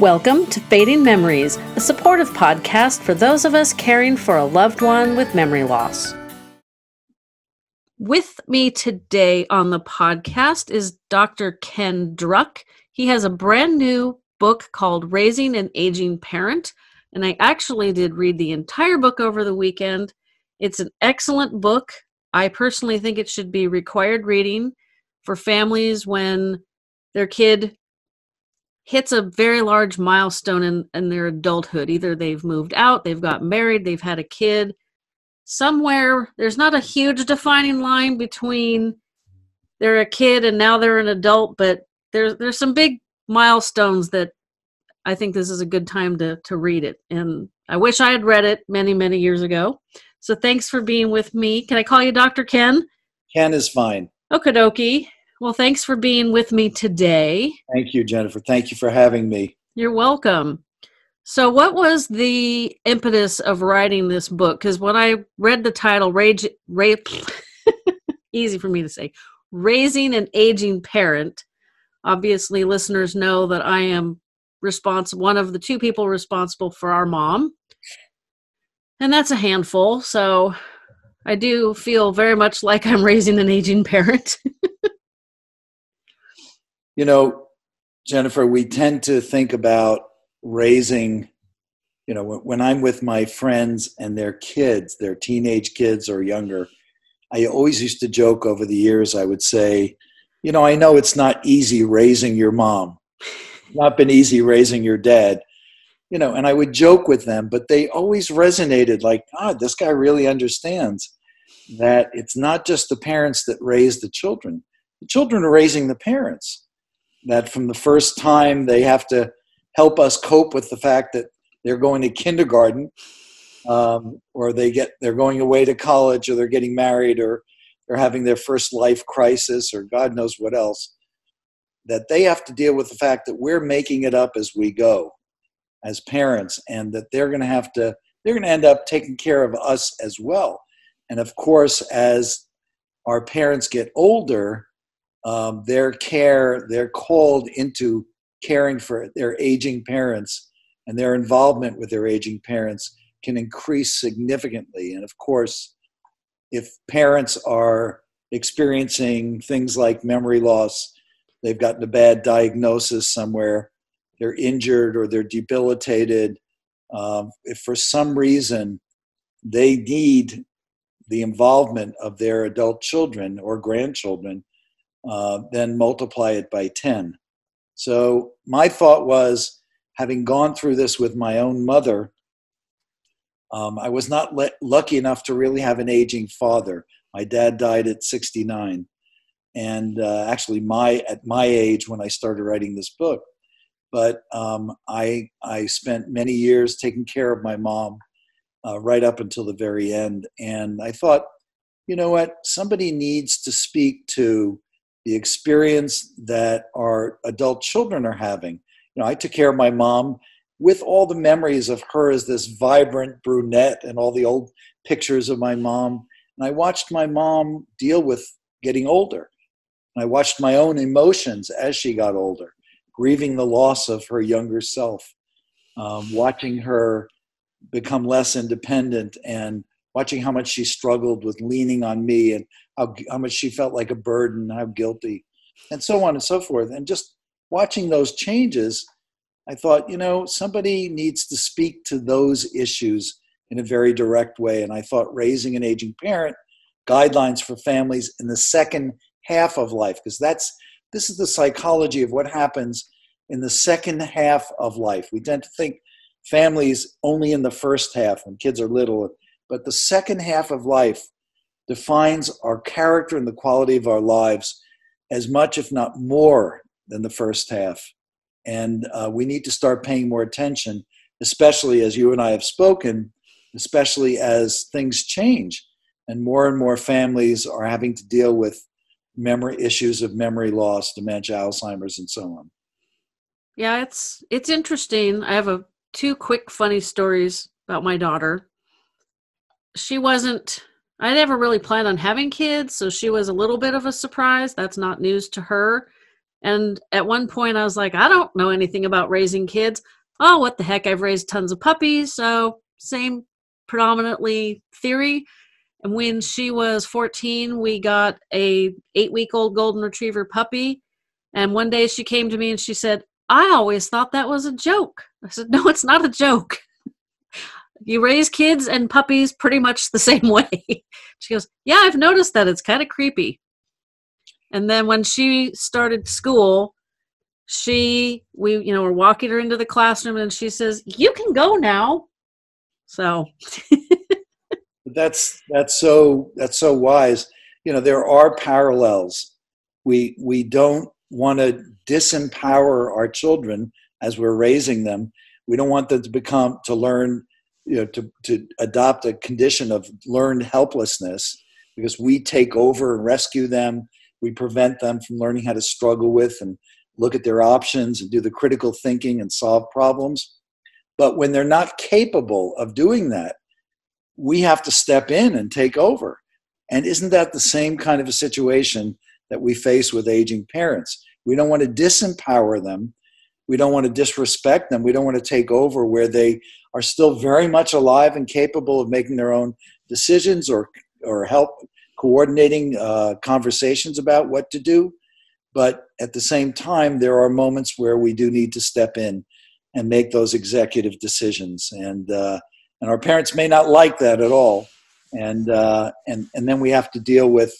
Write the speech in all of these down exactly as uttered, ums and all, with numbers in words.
Welcome to Fading Memories, a supportive podcast for those of us caring for a loved one with memory loss. With me today on the podcast is Doctor Ken Druck. He has a brand new book called Raising an Aging Parent, and I actually did read the entire book over the weekend. It's an excellent book. I personally think it should be required reading for families when their kid hits a very large milestone in, in their adulthood. Either they've moved out, they've got married, they've had a kid. Somewhere, there's not a huge defining line between they're a kid and now they're an adult, but there's, there's some big milestones that I think this is a good time to, to read it. And I wish I had read it many, many years ago. So thanks for being with me. Can I call you Doctor Ken? Ken is fine. Okie dokie. Well, thanks for being with me today. Thank you, Jennifer. Thank you for having me. You're welcome. So what was the impetus of writing this book? Because when I read the title, Rage, Rage easy for me to say, Raising an Aging Parent, obviously listeners know that I am responsible, one of the two people responsible for our mom. And that's a handful. So I do feel very much like I'm raising an aging parent. You know, Jennifer, we tend to think about raising, you know, when I'm with my friends and their kids, their teenage kids or younger, I always used to joke over the years, I would say, you know, I know it's not easy raising your mom. It's not been easy raising your dad. You know, and I would joke with them, but they always resonated like, God, this guy really understands that it's not just the parents that raise the children. The children are raising the parents. That from the first time they have to help us cope with the fact that they're going to kindergarten, um, or they get they're going away to college, or they're getting married, or they're having their first life crisis, or God knows what else, that they have to deal with the fact that we're making it up as we go, as parents, and that they're going to have to they're going to end up taking care of us as well. And of course, as our parents get older, Um, their care, they're called into caring for their aging parents, and their involvement with their aging parents can increase significantly. And of course, if parents are experiencing things like memory loss, they've gotten a bad diagnosis somewhere, they're injured or they're debilitated, um, if for some reason they need the involvement of their adult children or grandchildren, Uh, then multiply it by ten. So my thought was, having gone through this with my own mother, um, I was not let, lucky enough to really have an aging father. My dad died at sixty-nine. And uh, actually my at my age when I started writing this book. But um, I, I spent many years taking care of my mom uh, right up until the very end. And I thought, you know what, somebody needs to speak to the experience that our adult children are having. You know, I took care of my mom with all the memories of her as this vibrant brunette and all the old pictures of my mom. And I watched my mom deal with getting older. And I watched my own emotions as she got older, grieving the loss of her younger self, um, watching her become less independent, and watching how much she struggled with leaning on me, and how, how much she felt like a burden, how guilty, and so on and so forth. And just watching those changes, I thought, you know, somebody needs to speak to those issues in a very direct way. And I thought Raising an Aging Parent, Guidelines for Families in the Second Half of Life, because that's this is the psychology of what happens in the second half of life. We tend to think families only in the first half when kids are little, but the second half of life defines our character and the quality of our lives as much, if not more, than the first half. And uh, we need to start paying more attention, especially as you and I have spoken, especially as things change and more and more families are having to deal with memory issues of memory loss, dementia, Alzheimer's, and so on. Yeah, it's it's interesting. I have a, two quick funny stories about my daughter. She wasn't, I never really planned on having kids, so she was a little bit of a surprise. That's not news to her. And at one point I was like, I don't know anything about raising kids. Oh, what the heck? I've raised tons of puppies. So same predominantly theory. And when she was fourteen, we got a eight-week-old golden retriever puppy. And one day she came to me and she said, I always thought that was a joke. I said, no, it's not a joke. You raise kids and puppies pretty much the same way. She goes, yeah, I've noticed that. It's kind of creepy. And then when she started school, she, we, you know, we're walking her into the classroom and she says, you can go now. So that's, that's so, that's so wise. You know, there are parallels. We, we don't want to disempower our children as we're raising them. We don't want them to become, to learn, you know, to, to adopt a condition of learned helplessness, because we take over and rescue them. We prevent them from learning how to struggle with and look at their options and do the critical thinking and solve problems. But when they're not capable of doing that, we have to step in and take over. And isn't that the same kind of a situation that we face with aging parents? We don't want to disempower them. We don't want to disrespect them. We don't want to take over where they are still very much alive and capable of making their own decisions or, or help coordinating uh, conversations about what to do. But at the same time, there are moments where we do need to step in and make those executive decisions. And, uh, and our parents may not like that at all. And, uh, and, and then we have to deal with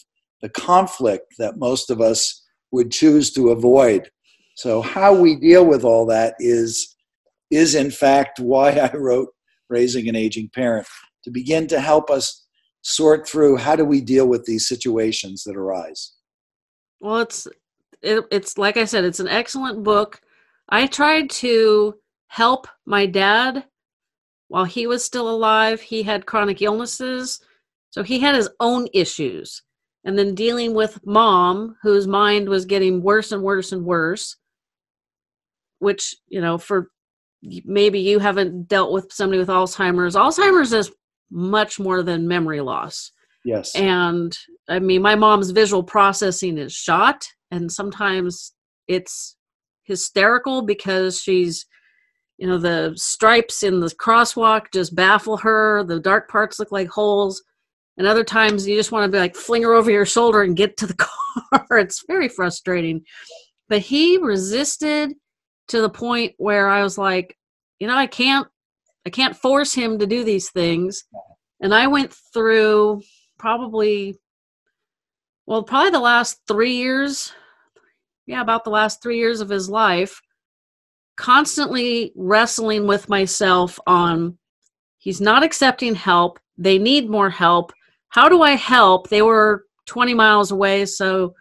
the conflict that most of us would choose to avoid. So how we deal with all that is, is in fact why I wrote Raising an Aging Parent, to begin to help us sort through how do we deal with these situations that arise. Well, it's, it, it's like I said, it's an excellent book. I tried to help my dad while he was still alive. He had chronic illnesses, so he had his own issues. And then dealing with mom, whose mind was getting worse and worse and worse, which, you know, for maybe you haven't dealt with somebody with Alzheimer's. Alzheimer's is much more than memory loss. Yes. And I mean, my mom's visual processing is shot, and sometimes it's hysterical because she's, you know, the stripes in the crosswalk just baffle her. The dark parts look like holes. And other times you just want to be like, fling her over your shoulder and get to the car. It's very frustrating. But he resisted to the point where I was like, you know, I can't, I can't force him to do these things. And I went through probably, well, probably the last three years. Yeah, about the last three years of his life, constantly wrestling with myself on, he's not accepting help. They need more help. How do I help? They were twenty miles away. So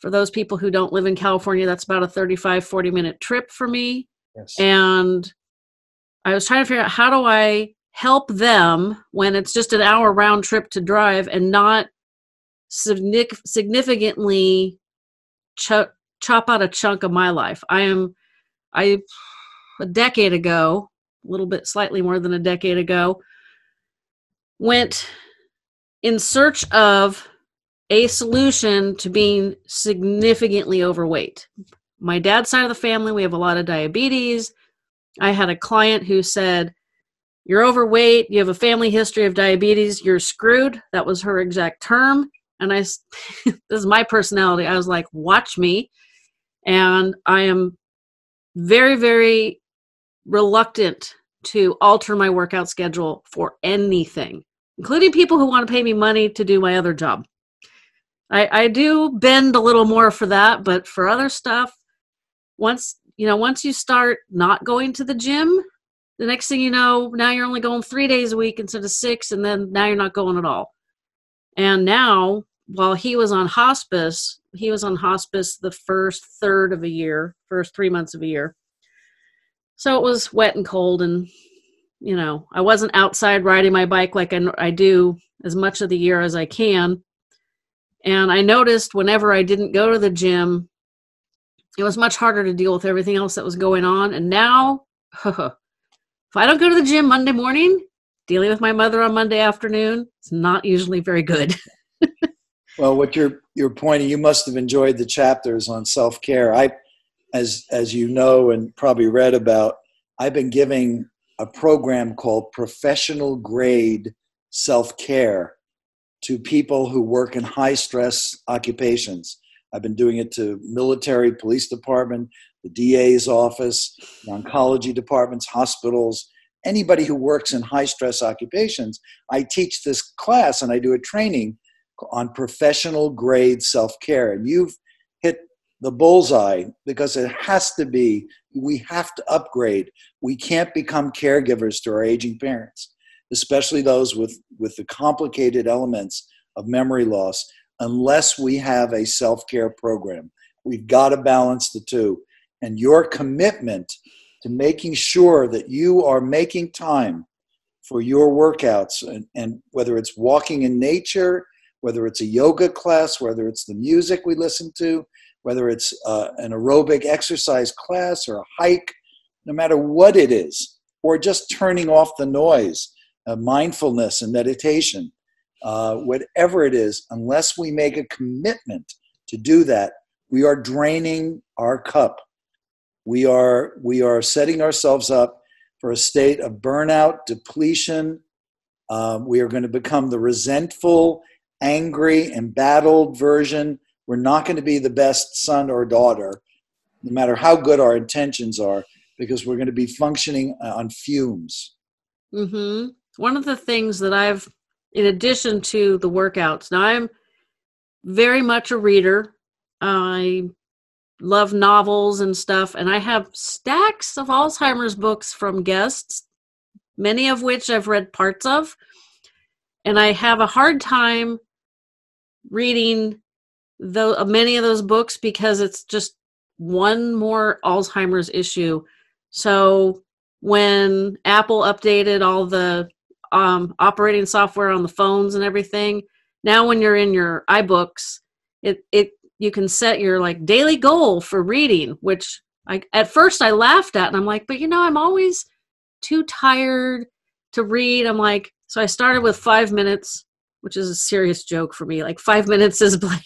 for those people who don't live in California, that's about a thirty-five, forty minute trip for me. Yes. And I was trying to figure out, how do I help them when it's just an hour round trip to drive and not significantly ch- chop out a chunk of my life. I am, I, a decade ago, a little bit, slightly more than a decade ago, went in search of a solution to being significantly overweight. My dad's side of the family, we have a lot of diabetes. I had a client who said, you're overweight, you have a family history of diabetes, you're screwed. That was her exact term. And I, this is my personality. I was like, watch me. And I am very, very reluctant to alter my workout schedule for anything, including people who want to pay me money to do my other job. I, I do bend a little more for that, but for other stuff, once you know, once you start not going to the gym, the next thing you know, now you're only going three days a week instead of six, and then now you're not going at all. And now, while he was on hospice, he was on hospice the first third of a year, first three months of a year. So it was wet and cold, and, you know, I wasn't outside riding my bike like I, I do as much of the year as I can. And I noticed whenever I didn't go to the gym, it was much harder to deal with everything else that was going on. And now, if I don't go to the gym Monday morning, dealing with my mother on Monday afternoon, it's not usually very good. Well, what you're you're pointing, you must have enjoyed the chapters on self-care. I, as as you know and probably read about, I've been giving a program called Professional Grade Self-Care to people who work in high-stress occupations. I've been doing it to military, police department, the D A's office, the oncology departments, hospitals, anybody who works in high-stress occupations. I teach this class and I do a training on professional grade self-care. And you've hit the bullseye, because it has to be, we have to upgrade. We can't become caregivers to our aging parents, especially those with, with the complicated elements of memory loss, unless we have a self-care program. We've got to balance the two. And your commitment to making sure that you are making time for your workouts, and, and whether it's walking in nature, whether it's a yoga class, whether it's the music we listen to, whether it's uh, an aerobic exercise class or a hike, no matter what it is, or just turning off the noise, uh, mindfulness and meditation, uh, whatever it is, unless we make a commitment to do that, we are draining our cup. We are, we are setting ourselves up for a state of burnout, depletion. Um, we are going to become the resentful, angry, embattled version. We're not going to be the best son or daughter, no matter how good our intentions are, because we're going to be functioning on fumes. Mm-hmm. One of the things that I've, in addition to the workouts, now I'm very much a reader. I love novels and stuff. And I have stacks of Alzheimer's books from guests, many of which I've read parts of. And I have a hard time reading the, many of those books, because it's just one more Alzheimer's issue. So when Apple updated all the um, operating software on the phones and everything, now when you're in your iBooks, it, it, you can set your like daily goal for reading, which I, at first I laughed at, and I'm like, but you know, I'm always too tired to read. I'm like, so I started with five minutes, which is a serious joke for me. Like five minutes is like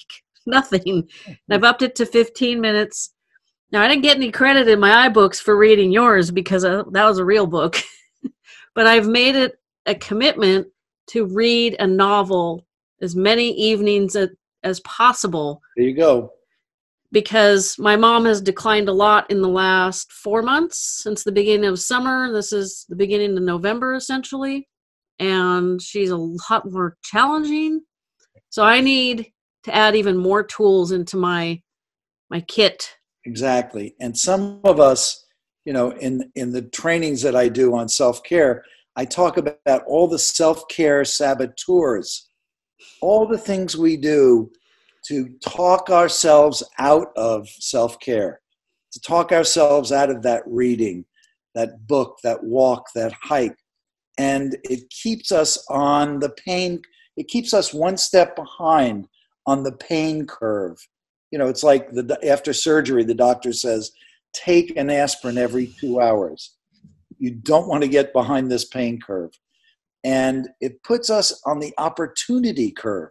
nothing. And I've upped it to fifteen minutes. Now I didn't get any credit in my iBooks for reading yours, because I, that was a real book, but I've made it a commitment to read a novel as many evenings at as possible. There you go. Because my mom has declined a lot in the last four months since the beginning of summer. This is the beginning of November, essentially. And she's a lot more challenging. So I need to add even more tools into my, my kit. Exactly. And some of us, you know, in, in the trainings that I do on self-care, I talk about all the self-care saboteurs. All the things we do to talk ourselves out of self-care, to talk ourselves out of that reading, that book, that walk, that hike. And it keeps us on the pain. It keeps us one step behind on the pain curve. You know, it's like the, after surgery, the doctor says, take an aspirin every two hours. You don't want to get behind this pain curve. And it puts us on the opportunity curve,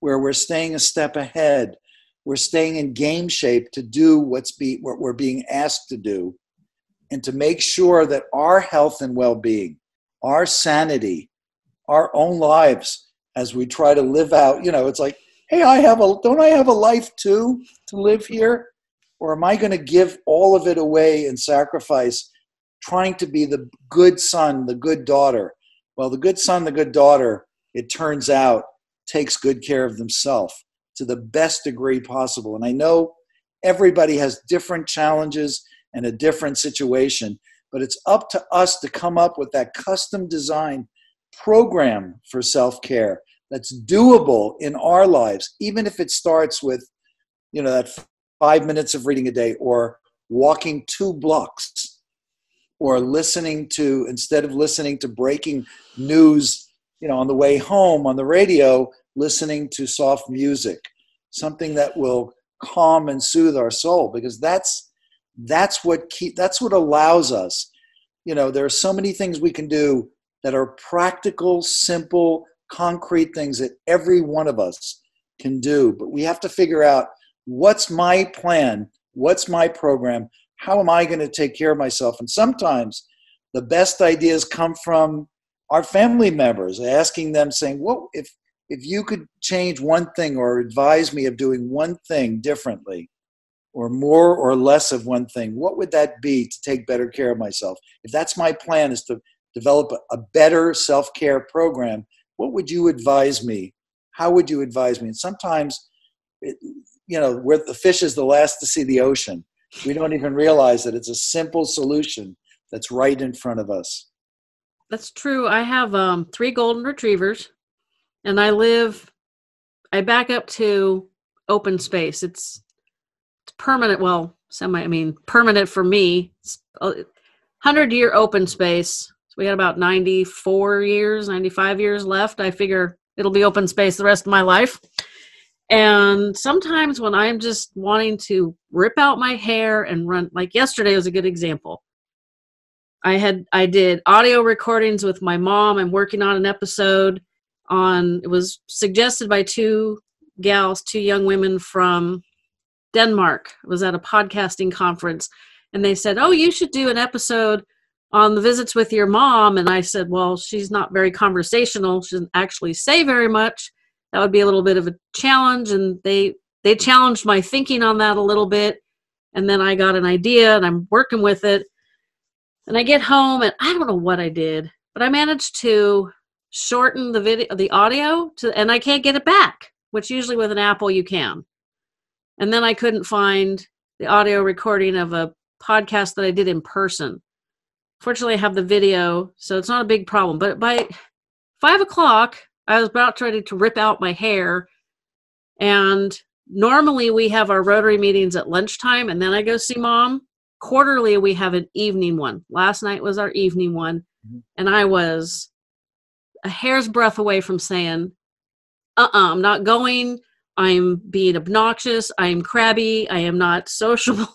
where we're staying a step ahead. We're staying in game shape to do what's be, what we're being asked to do, and to make sure that our health and well-being, our sanity, our own lives, as we try to live out, you know, it's like, hey, I have a, don't I have a life too to live here? Or am I going to give all of it away and sacrifice trying to be the good son, the good daughter? Well, the good son, the good daughter, it turns out, takes good care of themselves to the best degree possible. And I know everybody has different challenges and a different situation, but it's up to us to come up with that custom-designed program for self-care that's doable in our lives, even if it starts with, you know, that five minutes of reading a day, or walking two blocks, or listening to, instead of listening to breaking news, you know, on the way home on the radio, listening to soft music, something that will calm and soothe our soul, because that's that's what keep that's what allows us. You know, there are so many things we can do that are practical, simple, concrete things that every one of us can do. But we have to figure out, what's my plan? What's my program? How am I going to take care of myself? And sometimes the best ideas come from our family members, asking them, saying, well, if, if you could change one thing or advise me of doing one thing differently, or more or less of one thing, what would that be to take better care of myself? If that's my plan, is to develop a better self-care program, what would you advise me? How would you advise me? And sometimes, it, you know, where the fish is the last to see the ocean. We don't even realize that it's a simple solution that's right in front of us. That's true. I have um, three golden retrievers, and I live, I back up to open space. It's It's permanent, well, semi, I mean, permanent for me. It's a hundred-year open space. So we had about ninety-four years, ninety-five years left. I figure it'll be open space the rest of my life. And sometimes when I'm just wanting to rip out my hair and run, like yesterday was a good example. I had, I did audio recordings with my mom. I'm working on an episode on, it was suggested by two gals, two young women from Denmark. I was at a podcasting conference, and they said, oh, you should do an episode on the visits with your mom. And I said, well, she's not very conversational. She doesn't actually say very much. That would be a little bit of a challenge. And they, they challenged my thinking on that a little bit. And then I got an idea, and I'm working with it. And I get home, and I don't know what I did, but I managed to shorten the video, the audio to, and I can't get it back, which usually with an Apple you can. And then I couldn't find the audio recording of a podcast that I did in person. Fortunately, I have the video, so it's not a big problem. But by five o'clock, I was about ready to rip out my hair. And normally we have our Rotary meetings at lunchtime, and then I go see Mom. Quarterly, we have an evening one. Last night was our evening one. And I was a hair's breadth away from saying, uh-uh, I'm not going. I'm being obnoxious, I am crabby, I am not sociable.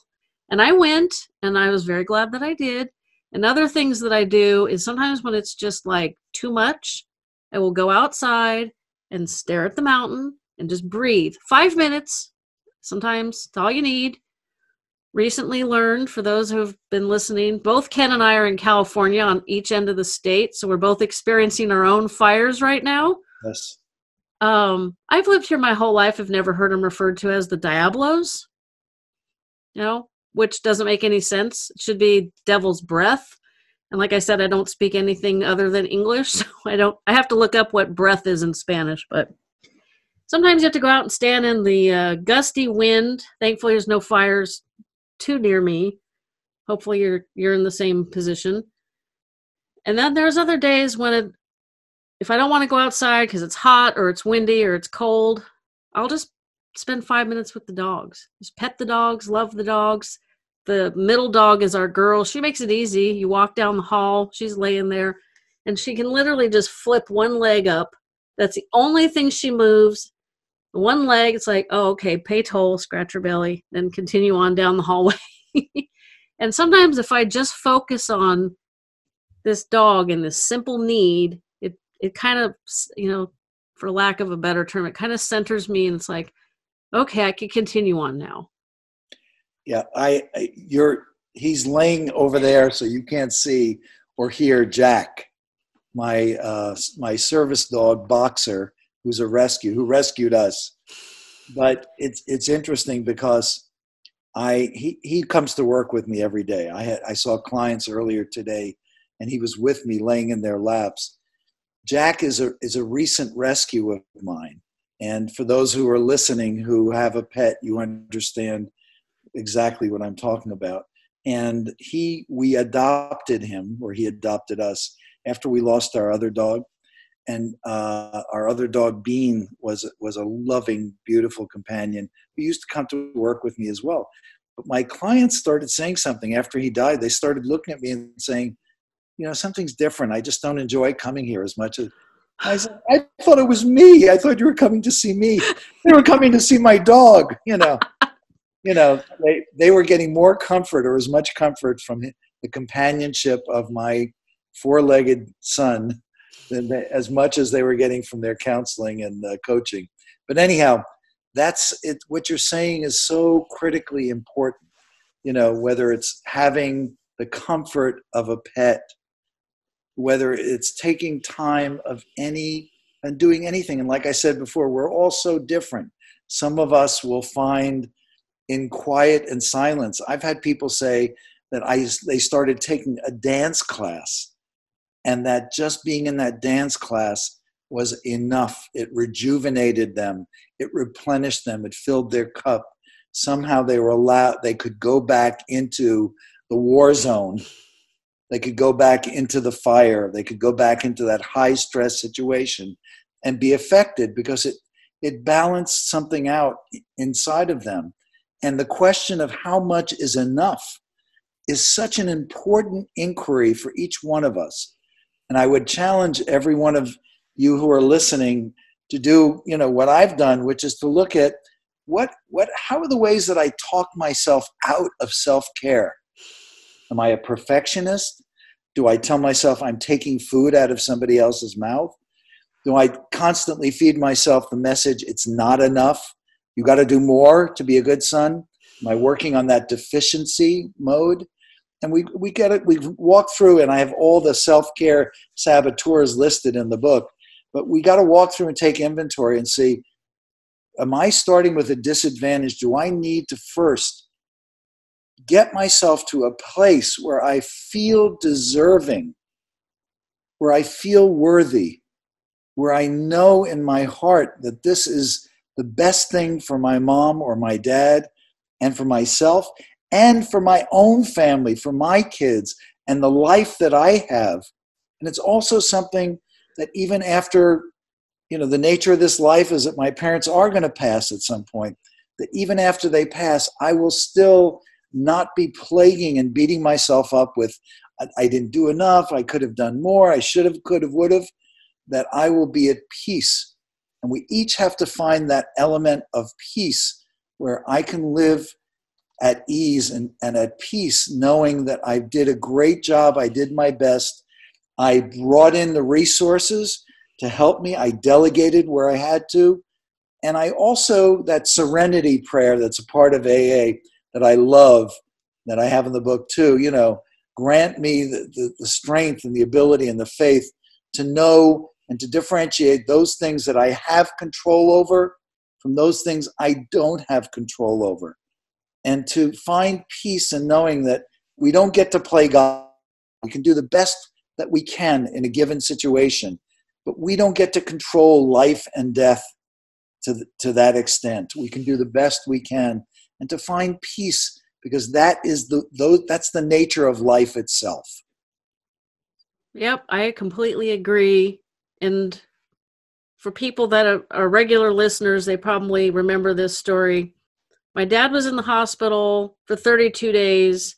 And I went, and I was very glad that I did. And other things that I do is sometimes when it's just like too much, I will go outside and stare at the mountain and just breathe. Five minutes, sometimes it's all you need. Recently learned, for those who have been listening, both Ken and I are in California on each end of the state, so we're both experiencing our own fires right now. Yes. Um, I've lived here my whole life. I've never heard them referred to as the Diablos, you know, which doesn't make any sense. It should be devil's breath. And like I said, I don't speak anything other than English. So I don't, I have to look up what breath is in Spanish, but sometimes you have to go out and stand in the uh, gusty wind. Thankfully, there's no fires too near me. Hopefully you're, you're in the same position. And then there's other days when it, if I don't want to go outside because it's hot or it's windy or it's cold, I'll just spend five minutes with the dogs. Just pet the dogs, love the dogs. The middle dog is our girl. She makes it easy. You walk down the hall, she's laying there, and she can literally just flip one leg up. That's the only thing she moves. One leg, it's like, oh, okay, pay toll, scratch her belly, then continue on down the hallway. And sometimes if I just focus on this dog and this simple need, it kind of, you know, for lack of a better term, it kind of centers me, and it's like, okay, I can continue on now. Yeah, I, I you're, he's laying over there, so you can't see or hear Jack, my, uh, my service dog Boxer, who's a rescue, who rescued us. But it's, it's interesting because I, he, he comes to work with me every day. I had, I saw clients earlier today, and he was with me laying in their laps. Jack is a is a recent rescue of mine. And for those who are listening who have a pet, you understand exactly what I'm talking about. And he, we adopted him, or he adopted us, after we lost our other dog. And uh, our other dog, Bean, was, was a loving, beautiful companion who used to come to work with me as well. But my clients started saying something after he died. They started looking at me and saying, you know, something's different. I just don't enjoy coming here as much as I said, I thought it was me. I thought you were coming to see me. They were coming to see my dog, you know, you know, they, they were getting more comfort, or as much comfort, from the companionship of my four-legged son than they, as much as they were getting from their counseling and uh, coaching. But anyhow, that's it. What you're saying is so critically important, you know, whether it's having the comfort of a pet, whether it's taking time of any and doing anything. And like I said before, we're all so different. Some of us will find in quiet and silence. I've had people say that I, they started taking a dance class, and that just being in that dance class was enough. It rejuvenated them. It replenished them. It filled their cup. Somehow they were allowed, they could go back into the war zone. They could go back into the fire. They could go back into that high stress situation and be affected, because it, it balanced something out inside of them. And the question of how much is enough is such an important inquiry for each one of us. And I would challenge every one of you who are listening to do, you know, what I've done, which is to look at what, what, how are the ways that I talk myself out of self-care? Am I a perfectionist? Do I tell myself I'm taking food out of somebody else's mouth? Do I constantly feed myself the message, it's not enough? You got to do more to be a good son. Am I working on that deficiency mode? And we, we get it. We walk through, and I have all the self-care saboteurs listed in the book, but we got to walk through and take inventory and see, am I starting with a disadvantage? Do I need to first get myself to a place where I feel deserving, where I feel worthy, where I know in my heart that this is the best thing for my mom or my dad and for myself and for my own family, for my kids and the life that I have. And it's also something that even after, you know, the nature of this life is that my parents are going to pass at some point, that even after they pass, I will still not be plaguing and beating myself up with, I, I didn't do enough, I could have done more, I should have, could have, would have, that I will be at peace. And we each have to find that element of peace where I can live at ease and, and at peace, knowing that I did a great job, I did my best, I brought in the resources to help me, I delegated where I had to, and I also, that serenity prayer that's a part of A A, that I love, that I have in the book too, you know, grant me the, the, the strength and the ability and the faith to know and to differentiate those things that I have control over from those things I don't have control over. And to find peace in knowing that we don't get to play God. We can do the best that we can in a given situation, but we don't get to control life and death to, the, to that extent. We can do the best we can. And to find peace, because that is the those, that's the nature of life itself. Yep, I completely agree. And for people that are, are regular listeners, they probably remember this story. My dad was in the hospital for thirty-two days,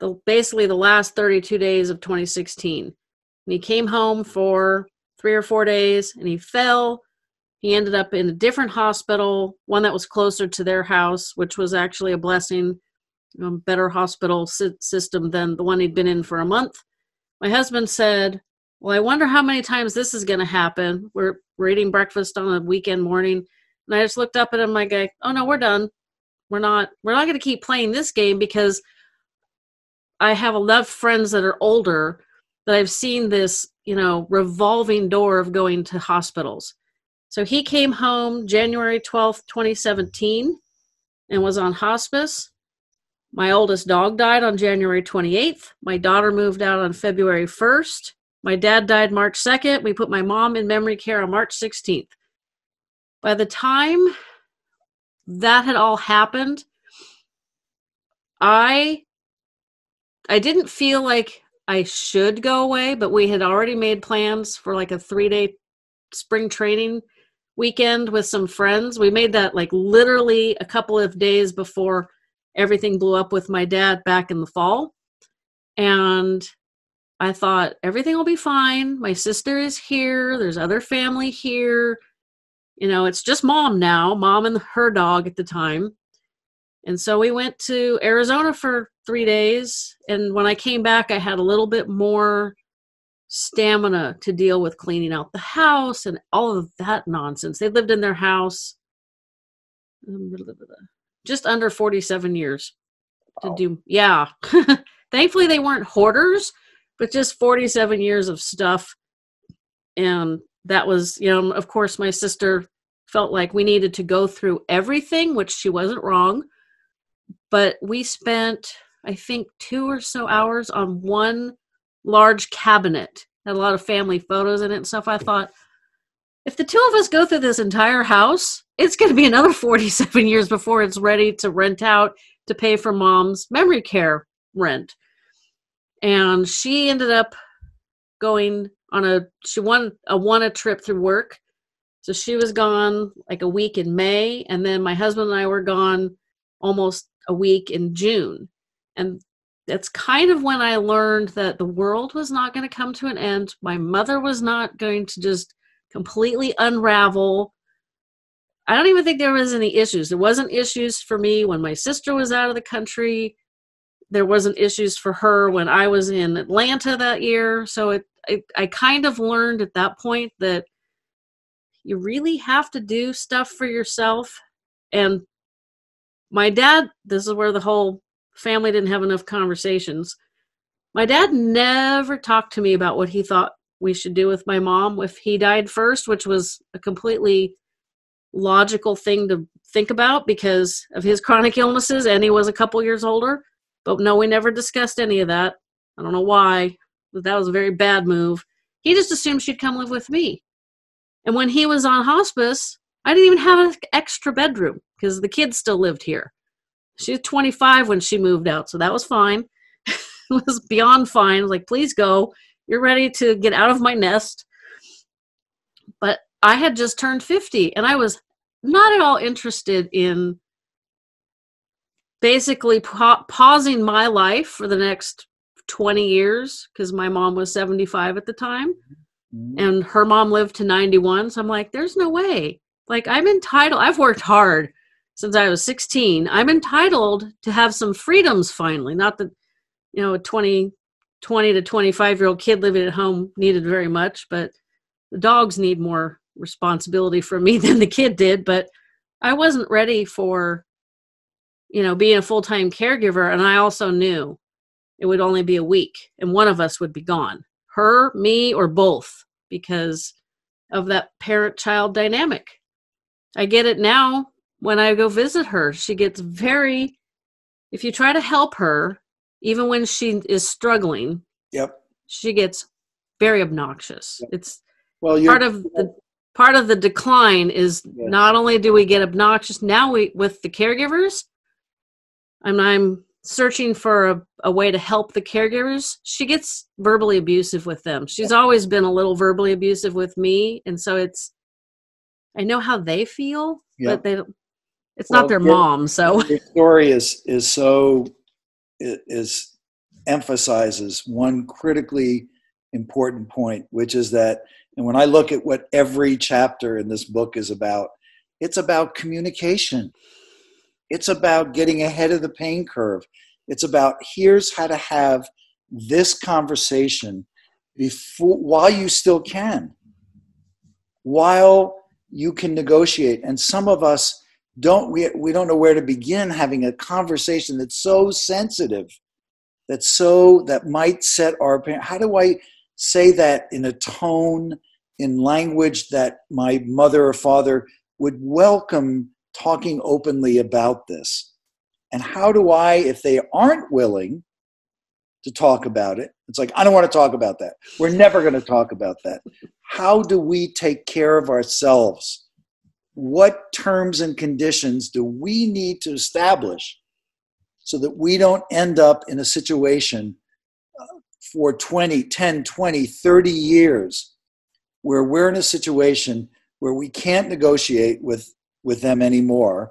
the, basically the last thirty-two days of twenty sixteen. And he came home for three or four days, and he fell. He ended up in a different hospital, one that was closer to their house, which was actually a blessing, you know, better hospital si- system than the one he'd been in for a month. My husband said, well, I wonder how many times this is going to happen. We're, we're eating breakfast on a weekend morning. And I just looked up at him, I go, oh no, we're done. We're not, we're not going to keep playing this game, because I have a lot of friends that are older that I've seen this, you know, revolving door of going to hospitals. So he came home January twelfth, twenty seventeen, and was on hospice. My oldest dog died on January twenty-eighth. My daughter moved out on February first. My dad died March second. We put my mom in memory care on March sixteenth. By the time that had all happened, I, I didn't feel like I should go away, but we had already made plans for like a three-day spring training weekend with some friends. We made that like literally a couple of days before everything blew up with my dad back in the fall. And I thought everything will be fine. My sister is here. There's other family here. You know, it's just mom now, mom and her dog at the time. And so we went to Arizona for three days. And when I came back, I had a little bit more stamina to deal with cleaning out the house and all of that nonsense. They lived in their house just under forty-seven years to wow. do. Yeah. Thankfully they weren't hoarders, but just forty-seven years of stuff. And that was, you know, of course my sister felt like we needed to go through everything, which she wasn't wrong, but we spent, I think, two or so hours on one large cabinet. Had a lot of family photos in it and stuff. I thought, if the two of us go through this entire house, it's going to be another forty-seven years before it's ready to rent out to pay for mom's memory care rent. And she ended up going on a, she won a, won a trip through work. So she was gone like a week in May. And then my husband and I were gone almost a week in June. And that's kind of when I learned that the world was not going to come to an end. My mother was not going to just completely unravel. I don't even think there was any issues. There wasn't issues for me when my sister was out of the country. There wasn't issues for her when I was in Atlanta that year. So it, I, I kind of learned at that point that you really have to do stuff for yourself. And my dad, this is where the whole family didn't have enough conversations. My dad never talked to me about what he thought we should do with my mom if he died first, which was a completely logical thing to think about because of his chronic illnesses, and he was a couple years older. But no, we never discussed any of that. I don't know why, but that was a very bad move. He just assumed she'd come live with me. And when he was on hospice, I didn't even have an extra bedroom because the kids still lived here. She was twenty-five when she moved out, so that was fine. It was beyond fine. I was like, please go. You're ready to get out of my nest. But I had just turned fifty, and I was not at all interested in basically pa- pausing my life for the next twenty years because my mom was seventy-five at the time, and her mom lived to ninety-one. So I'm like, there's no way. Like, I'm entitled. I've worked hard since I was sixteen, I'm entitled to have some freedoms finally. Not that, you know, a twenty, twenty to twenty-five-year-old kid living at home needed very much, but the dogs need more responsibility from me than the kid did. But I wasn't ready for, you know, being a full-time caregiver, and I also knew it would only be a week, and one of us would be gone, her, me, or both, because of that parent-child dynamic. I get it now. When I go visit her, she gets very, if you try to help her, even when she is struggling, yep, she gets very obnoxious. Yep. It's well, part of the part of the decline is yes. Not only do we get obnoxious now we with the caregivers, and I'm searching for a, a way to help the caregivers, she gets verbally abusive with them. She's yep. always been a little verbally abusive with me, and so it's, I know how they feel, yep. but they don't. It's well, not their your, mom, so your story is is so is emphasizes one critically important point, which is that, and when I look at what every chapter in this book is about, it's about communication. It's about getting ahead of the pain curve. It's about here's how to have this conversation before, while you still can, while you can negotiate. And some of us Don't we? We don't know where to begin having a conversation that's so sensitive, that's so that might set our parent. How do I say that in a tone, in language that my mother or father would welcome talking openly about this? And how do I, if they aren't willing to talk about it, it's like, I don't want to talk about that. We're never going to talk about that. How do we take care of ourselves? What terms and conditions do we need to establish so that we don't end up in a situation for twenty, ten, twenty, thirty years where we're in a situation where we can't negotiate with, with them anymore.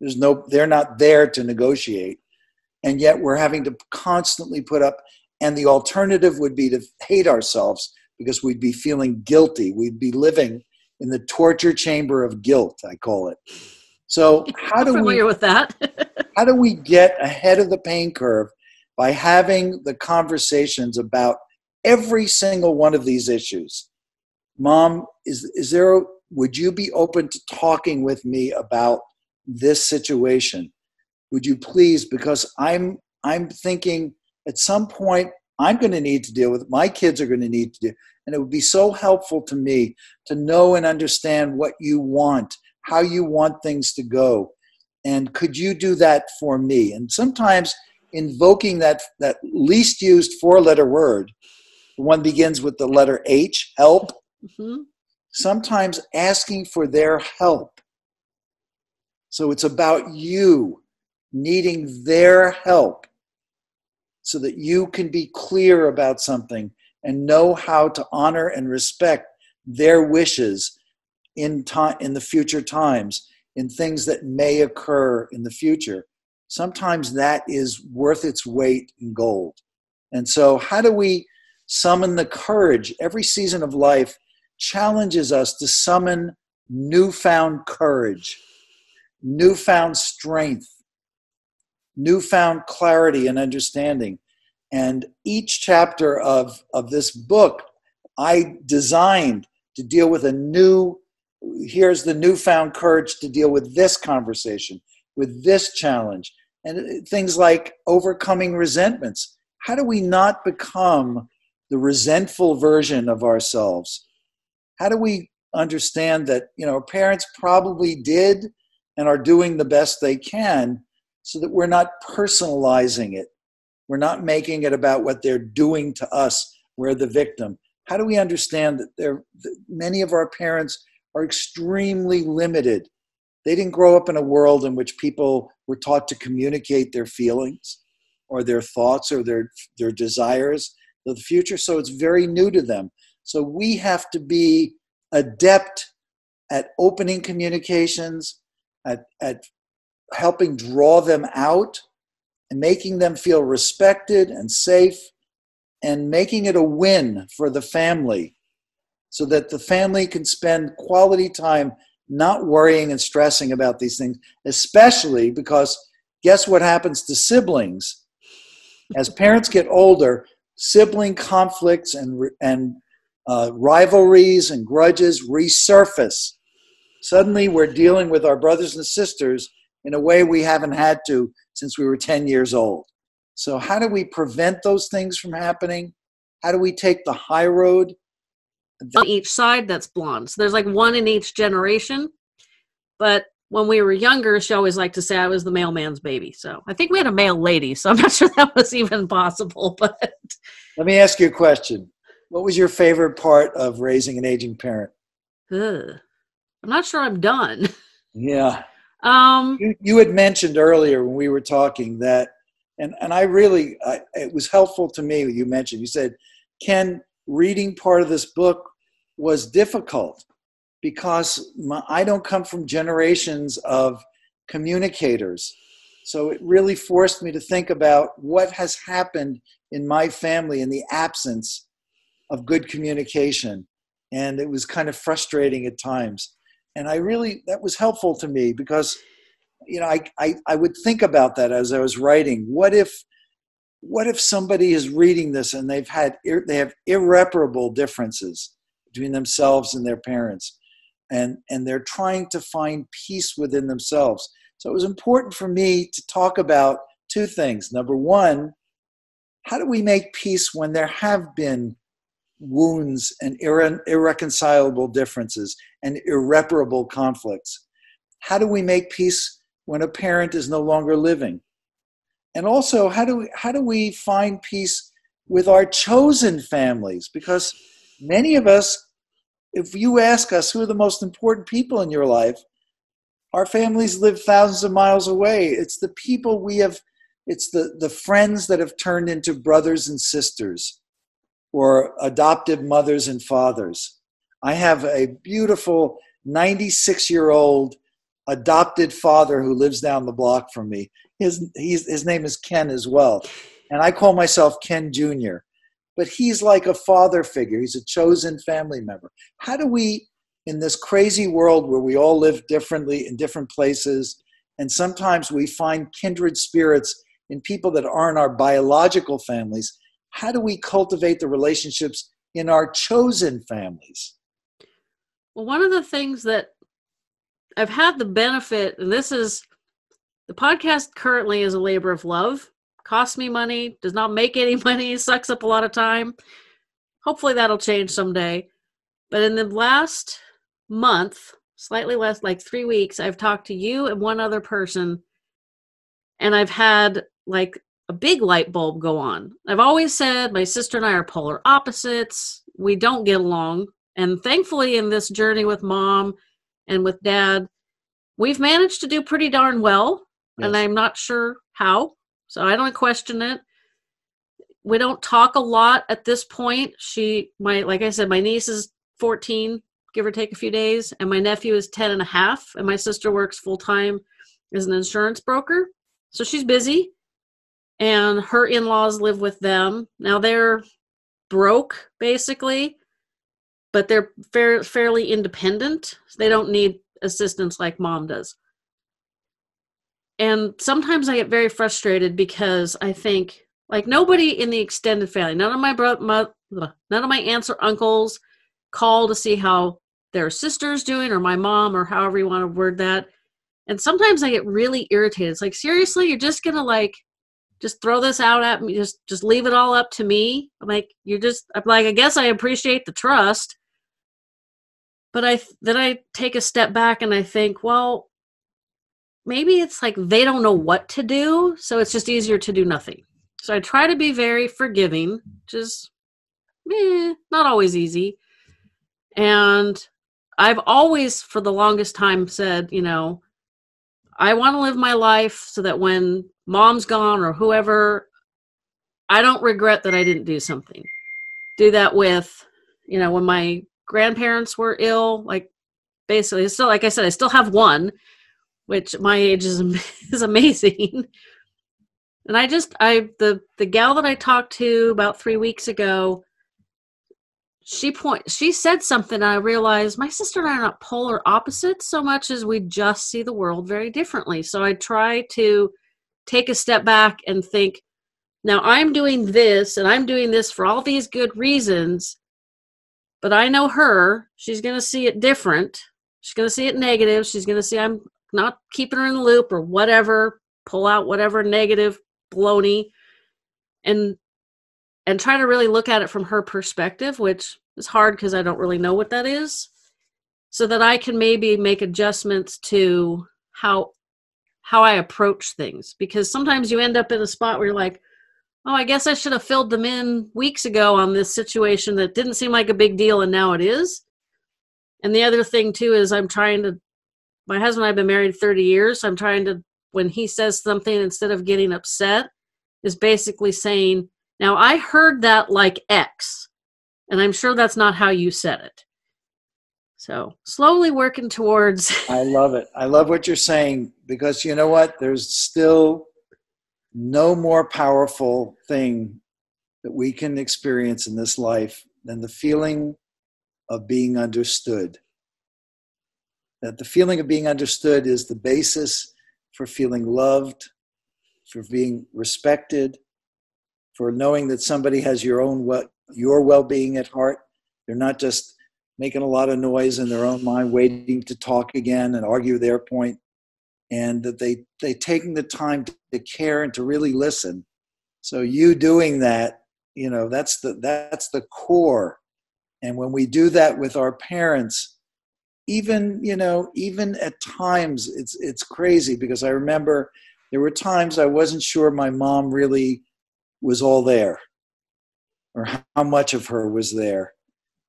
There's no, they're not there to negotiate. And yet we're having to constantly put up, and the alternative would be to hate ourselves because we'd be feeling guilty. We'd be living in the torture chamber of guilt, I call it. So how do we, with that. How do we get ahead of the pain curve by having the conversations about every single one of these issues? Mom, is, is there, would you be open to talking with me about this situation. Would you please, because I'm, I'm thinking at some point I'm going to need to deal with it. My kids are going to need to do, and it would be so helpful to me to know and understand what you want, how you want things to go. And could you do that for me? And sometimes invoking that, that least used four-letter word, the one begins with the letter H, help, mm-hmm. sometimes asking for their help. So it's about you needing their help so that you can be clear about something and know how to honor and respect their wishes in time, in the future times, in things that may occur in the future. Sometimes that is worth its weight in gold. And so how do we summon the courage? Every season of life challenges us to summon newfound courage, newfound strength, newfound clarity and understanding. And each chapter of, of this book, I designed to deal with a new, here's the newfound courage to deal with this conversation, with this challenge, and things like overcoming resentments. How do we not become the resentful version of ourselves? How do we understand that, you know, parents probably did and are doing the best they can, so that we're not personalizing it? We're not making it about what they're doing to us. We're the victim. How do we understand that, they're, that many of our parents are extremely limited? They didn't grow up in a world in which people were taught to communicate their feelings or their thoughts or their, their desires of the future. So it's very new to them. So we have to be adept at opening communications, at, at helping draw them out and making them feel respected and safe, and making it a win for the family so that the family can spend quality time not worrying and stressing about these things, especially because guess what happens to siblings? As parents get older, sibling conflicts and, and uh, rivalries and grudges resurface. Suddenly we're dealing with our brothers and sisters in a way we haven't had to since we were ten years old. So how do we prevent those things from happening? How do we take the high road? On each side that's blonde. So there's like one in each generation. But when we were younger, she always liked to say I was the mailman's baby. So I think we had a male lady, so I'm not sure that was even possible. But let me ask you a question. What was your favorite part of Raising an Aging Parent? Ugh. I'm not sure I'm done. Yeah. Um, you, you had mentioned earlier when we were talking that, and, and I really, I, it was helpful to me what you mentioned. You said, Ken, reading part of this book was difficult because my, I don't come from generations of communicators. So it really forced me to think about what has happened in my family in the absence of good communication. And it was kind of frustrating at times. And I really, that was helpful to me because, you know, I, I, I would think about that as I was writing. What if, what if somebody is reading this and they've had, they have irreparable differences between themselves and their parents, and, and they're trying to find peace within themselves. So it was important for me to talk about two things. Number one, how do we make peace when there have been wounds and irre- irreconcilable differences and irreparable conflicts? How do we make peace when a parent is no longer living? And also, how do we, how do we find peace with our chosen families? Because many of us, if you ask us who are the most important people in your life, our families live thousands of miles away. It's the people we have, it's the, the friends that have turned into brothers and sisters, or adoptive mothers and fathers. I have a beautiful ninety-six-year-old adopted father who lives down the block from me. His, he's, his name is Ken as well. And I call myself Ken Junior But he's like a father figure. He's a chosen family member. How do we, in this crazy world where we all live differently in different places, and sometimes we find kindred spirits in people that aren't our biological families, how do we cultivate the relationships in our chosen families? Well, one of the things that I've had the benefit, and this is, the podcast currently is a labor of love. Costs me money, does not make any money, sucks up a lot of time. Hopefully that'll change someday. But in the last month, slightly less, like three weeks, I've talked to you and one other person, and I've had like a big light bulb go on. I've always said my sister and I are polar opposites. We don't get along. And thankfully in this journey with mom and with dad, we've managed to do pretty darn well. Yes. And I'm not sure how, so I don't question it. We don't talk a lot at this point. She, my, like I said, my niece is fourteen, give or take a few days. And my nephew is ten and a half. And my sister works full time as an insurance broker. So she's busy, and her in-laws live with them. Now they're broke basically, but they're fair, fairly independent. So they don't need assistance like mom does. And sometimes I get very frustrated because I think, like, nobody in the extended family, none of my bro- my, none of my aunts or uncles call to see how their sister's doing, or my mom, or however you want to word that. And sometimes I get really irritated. It's like, seriously, you're just going to like, just throw this out at me. Just, just leave it all up to me. I'm like, you're just, I'm like, I guess I appreciate the trust, but I, then I take a step back and I think, well, maybe it's like, they don't know what to do. So it's just easier to do nothing. So I try to be very forgiving, which is meh, not always easy. And I've always, for the longest time, said, you know, I want to live my life so that when mom's gone or whoever, I don't regret that I didn't do something. Do that with, you know, when my grandparents were ill, like basically, still, like I said, I still have one, which my age is, is amazing. And I just, I, the, the gal that I talked to about three weeks ago, She point. She said something, and I realized my sister and I are not polar opposites so much as we just see the world very differently. So I try to take a step back and think, now I'm doing this, and I'm doing this for all these good reasons, but I know her. She's going to see it different. She's going to see it negative. She's going to see I'm not keeping her in the loop or whatever, pull out whatever negative baloney, and and try to really look at it from her perspective, which is hard because I don't really know what that is, so that I can maybe make adjustments to how how I approach things. Because sometimes you end up in a spot where you're like, oh, I guess I should have filled them in weeks ago on this situation that didn't seem like a big deal, and now it is. And the other thing, too, is I'm trying to, my husband and I have been married thirty years, so I'm trying to, when he says something, instead of getting upset, is basically saying, now, I heard that like X, and I'm sure that's not how you said it. So slowly working towards. I love it. I love what you're saying, because you know what? There's still no more powerful thing that we can experience in this life than the feeling of being understood. That the feeling of being understood is the basis for feeling loved, for being respected, for knowing that somebody has your own well, your well-being at heart. They're not just making a lot of noise in their own mind, waiting to talk again and argue their point, and that they, they taking the time to care and to really listen. So you doing that, you know, that's the, that's the core. And when we do that with our parents, even, you know, even at times it's, it's crazy, because I remember there were times I wasn't sure my mom really was all there, or how much of her was there.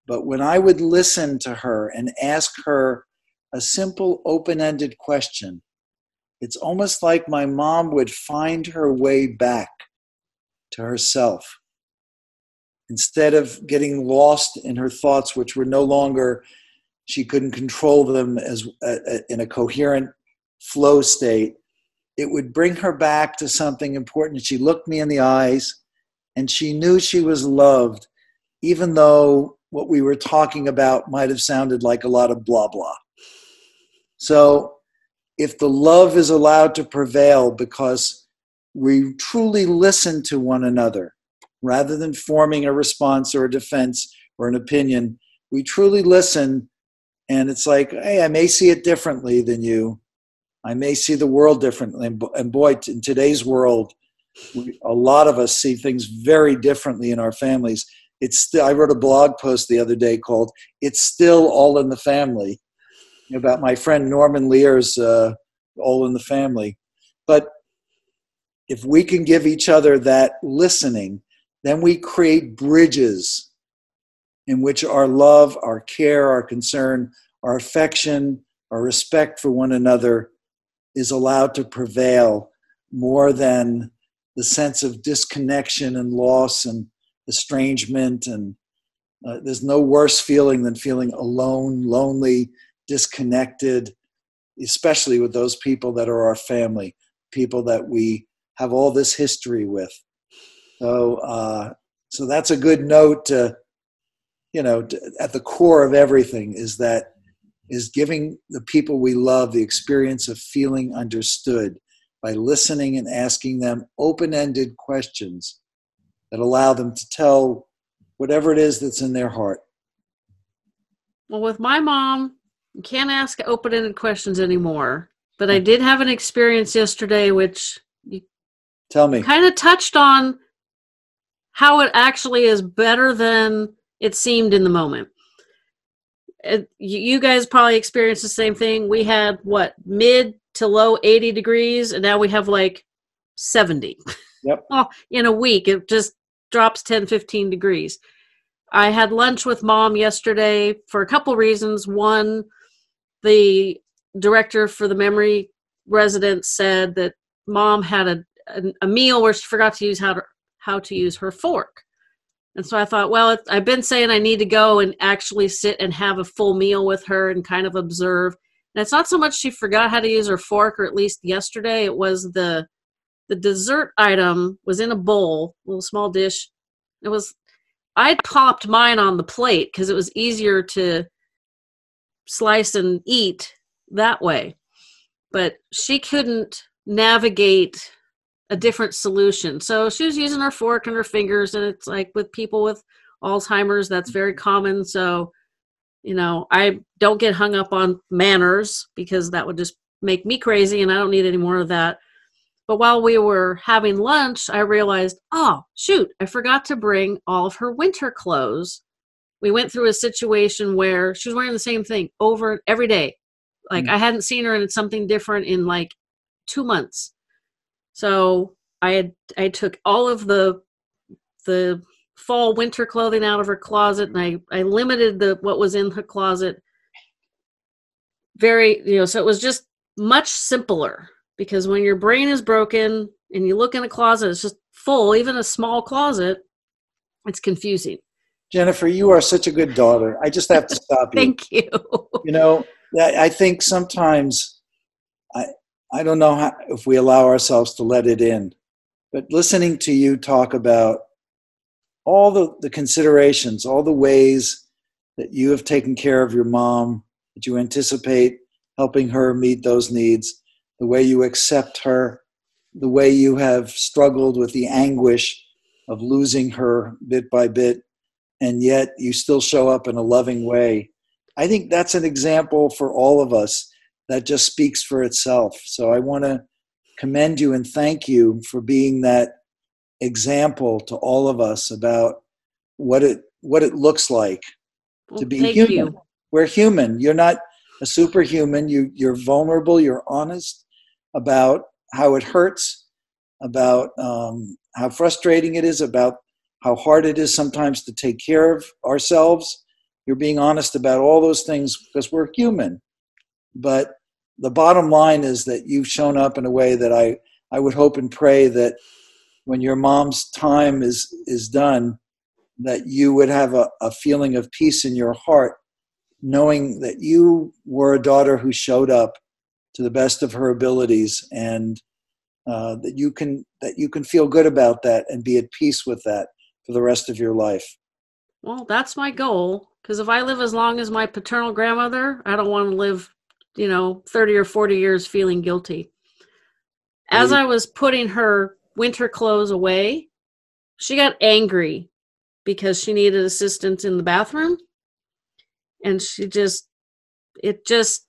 But when I would listen to her and ask her a simple open-ended question, it's almost like my mom would find her way back to herself, instead of getting lost in her thoughts, which were no longer, she couldn't control them as uh, in a coherent flow state. It would bring her back to something important. She looked me in the eyes, and she knew she was loved, even though what we were talking about might have sounded like a lot of blah, blah. So if the love is allowed to prevail because we truly listen to one another, rather than forming a response or a defense or an opinion, we truly listen And it's like, hey, I may see it differently than you. I may see the world differently. And boy, in today's world, we, a lot of us see things very differently in our families. It's still, I wrote a blog post the other day called It's Still All in the Family, about my friend Norman Lear's uh, All in the Family. But if we can give each other that listening, then we create bridges in which our love, our care, our concern, our affection, our respect for one another is allowed to prevail more than the sense of disconnection and loss and estrangement. And uh, there's no worse feeling than feeling alone, lonely, disconnected, especially with those people that are our family, people that we have all this history with. So, uh, so that's a good note to, you know, to, at the core of everything is that, is giving the people we love the experience of feeling understood by listening and asking them open-ended questions that allow them to tell whatever it is that's in their heart. Well, with my mom, you can't ask open-ended questions anymore, but I did have an experience yesterday, which you tell me kind of touched on how it actually is better than it seemed in the moment. It, you guys probably experienced the same thing. We had, what, mid to low eighty degrees, and now we have like seventy. Yep. Oh, in a week, it just drops ten, fifteen degrees. I had lunch with Mom yesterday for a couple reasons. One, the director for the memory residence said that Mom had a, a, a meal where she forgot to use how to, how to use her fork. And so I thought, well, it, I've been saying I need to go and actually sit and have a full meal with her and kind of observe. And it's not so much she forgot how to use her fork, or at least yesterday, it was the the dessert item was in a bowl, a little small dish. It was, I popped mine on the plate because it was easier to slice and eat that way. But she couldn't navigate a different solution. So she was using her fork and her fingers, and it's like with people with Alzheimer's, that's very common. So, you know, I don't get hung up on manners because that would just make me crazy, and I don't need any more of that. But while we were having lunch, I realized, oh, shoot, I forgot to bring all of her winter clothes. We went through a situation where she was wearing the same thing over every day. Like, mm-hmm. I hadn't seen her in something different in like two months. So I had, I took all of the the fall winter clothing out of her closet, and I, I limited the what was in her closet. Very, you know, so it was just much simpler, because when your brain is broken and you look in a closet, it's just full, even a small closet, it's confusing. Jennifer, you are such a good daughter. I just have to stop you. Thank you. You know, I think sometimes I I don't know how, if we allow ourselves to let it in, but listening to you talk about all the, the considerations, all the ways that you have taken care of your mom, that you anticipate helping her meet those needs, the way you accept her, the way you have struggled with the anguish of losing her bit by bit, and yet you still show up in a loving way. I think that's an example for all of us that just speaks for itself. So I want to commend you and thank you for being that example to all of us about what it what it looks like well, to be human. You. We're human. You're not a superhuman. You you're vulnerable. You're honest about how it hurts, about um, how frustrating it is, about how hard it is sometimes to take care of ourselves. You're being honest about all those things because we're human. But the bottom line is that you've shown up in a way that I, I would hope and pray that when your mom's time is, is done, that you would have a, a feeling of peace in your heart, knowing that you were a daughter who showed up to the best of her abilities, and uh, that you can that you can feel good about that and be at peace with that for the rest of your life. Well, that's my goal, because if I live as long as my paternal grandmother, I don't want to live, you know, thirty or forty years feeling guilty. As I was putting her winter clothes away, she got angry because she needed assistance in the bathroom. And she just it just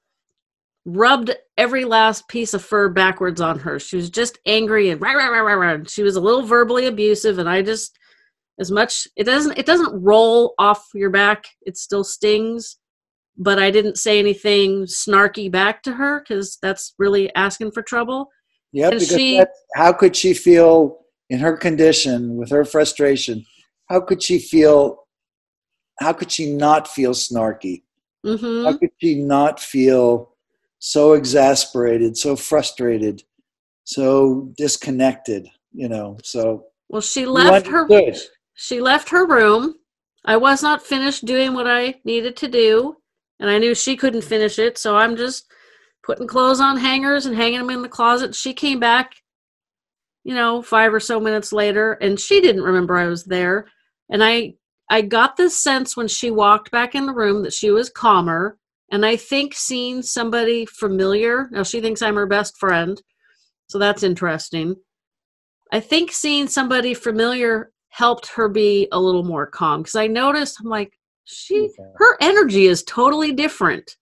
rubbed every last piece of fur backwards on her. She was just angry and rah, rah, rah, rah, rah. She was a little verbally abusive, and I just, as much, it doesn't, it doesn't roll off your back. It still stings, but I didn't say anything snarky back to her because that's really asking for trouble. Yeah, because she, that, how could she feel in her condition with her frustration? How could she feel, how could she not feel snarky? Mm-hmm. How could she not feel so exasperated, so frustrated, so disconnected, you know, so. Well, she left her, she left her room. I was not finished doing what I needed to do, and I knew she couldn't finish it. So I'm just putting clothes on hangers and hanging them in the closet. She came back, you know, five or so minutes later, and she didn't remember I was there. And I, I got this sense when she walked back in the room that she was calmer. And I think seeing somebody familiar, now she thinks I'm her best friend, so that's interesting. I think seeing somebody familiar helped her be a little more calm, because I noticed, I'm like, she, her energy is totally different.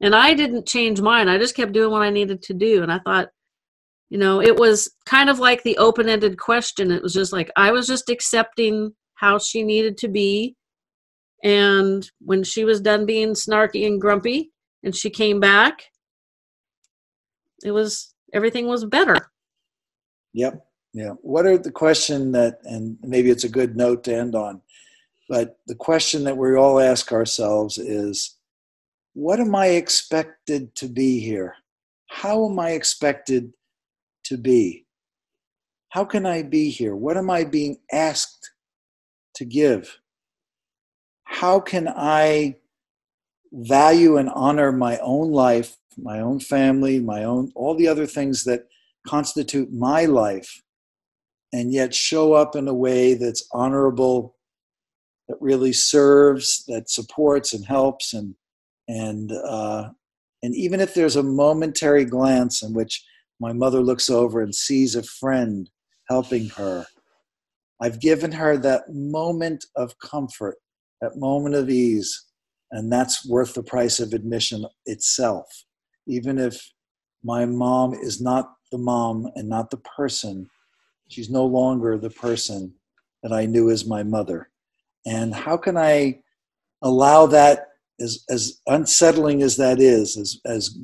And I didn't change mine. I just kept doing what I needed to do. And I thought, you know, it was kind of like the open-ended question. It was just like, I was just accepting how she needed to be. And when she was done being snarky and grumpy and she came back, it was, everything was better. Yep. Yeah. What are the question that, and maybe it's a good note to end on, but the question that we all ask ourselves is, what am I expected to be here? How am I expected to be? How can I be here? What am I being asked to give? How can I value and honor my own life, my own family, my own, all the other things that constitute my life, and yet show up in a way that's honorable, that really serves, that supports and helps, and and uh, and even if there's a momentary glance in which my mother looks over and sees a friend helping her, I've given her that moment of comfort, that moment of ease, and that's worth the price of admission itself. Even if my mom is not the mom and not the person, she's no longer the person that I knew as my mother. And how can I allow that, as, as unsettling as that is, as, as,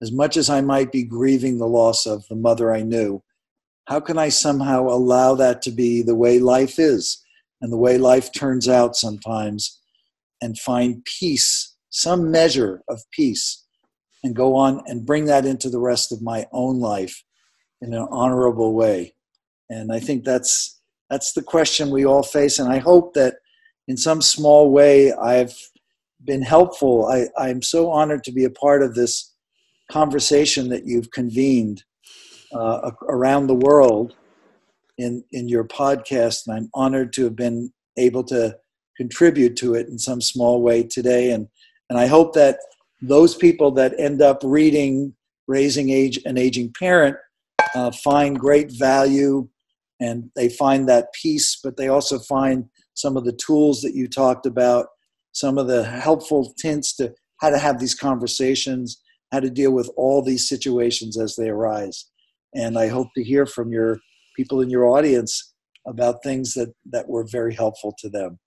as much as I might be grieving the loss of the mother I knew, how can I somehow allow that to be the way life is? And the way life turns out sometimes, and find peace, some measure of peace, and go on and bring that into the rest of my own life in an honorable way. And I think that's, that's the question we all face. And I hope that in some small way I've been helpful. I, I'm so honored to be a part of this conversation that you've convened uh, around the world in in your podcast, and I'm honored to have been able to contribute to it in some small way today. And and I hope that those people that end up reading Raising Age an Aging Parent uh, find great value, and they find that peace, but they also find some of the tools that you talked about, some of the helpful hints to how to have these conversations, how to deal with all these situations as they arise. And I hope to hear from your people in your audience about things that, that were very helpful to them.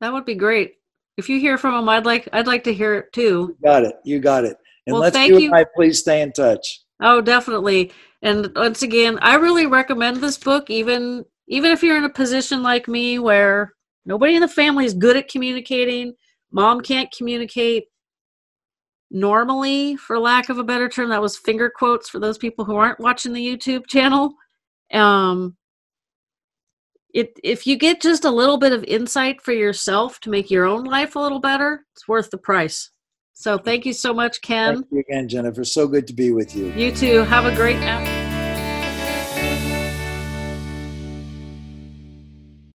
That would be great. If you hear from them, I'd like, I'd like to hear it too. You got it. You got it. And well, let's thank you, you and I please stay in touch. Oh, definitely. And once again, I really recommend this book, even, even if you're in a position like me where nobody in the family is good at communicating, mom can't communicate normally, for lack of a better term. That was finger quotes for those people who aren't watching the YouTube channel. Um, it, if you get just a little bit of insight for yourself to make your own life a little better, it's worth the price. So thank you so much, Ken. Thank you again, Jennifer. So good to be with you. You too. Have a great afternoon.